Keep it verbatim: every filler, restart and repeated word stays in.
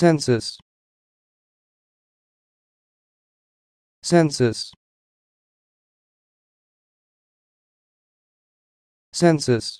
Census. Census. Census.